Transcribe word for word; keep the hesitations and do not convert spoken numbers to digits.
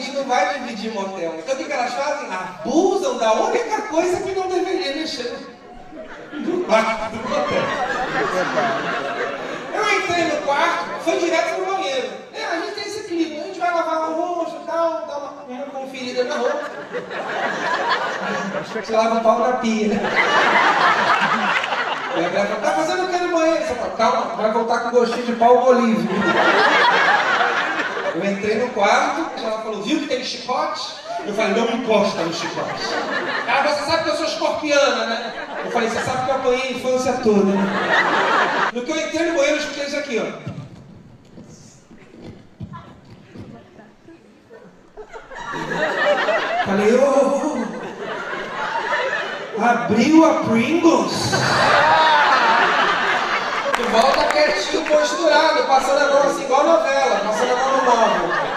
gente não vai dividir motel. Então o que elas fazem? Abusam da única coisa que não deveria mexer no quarto do motel. Eu entrei no quarto, fui direto pro banheiro. É, a gente tem esse clima, a gente vai lavar o rosto e tal, dá uma, uma conferida na roupa. Você lava o pau na pia. E a galera fala, tá fazendo o que no banheiro? Você fala, calma, vai voltar com gostinho de pau Bolívia. Eu entrei no quarto, ela falou, viu que tem chicote? Eu falei, não me encosta no chicote. Ah, você sabe que eu sou escorpiana, né? Eu falei, você sabe que eu apanhei a infância toda, né? No que eu entrei no banheiro, eu escutei isso aqui, ó. Falei, ô, oh, abriu a Pringles? Tu volta quietinho, posturado, passando a mão assim, igual novela, passando a mão no móvel.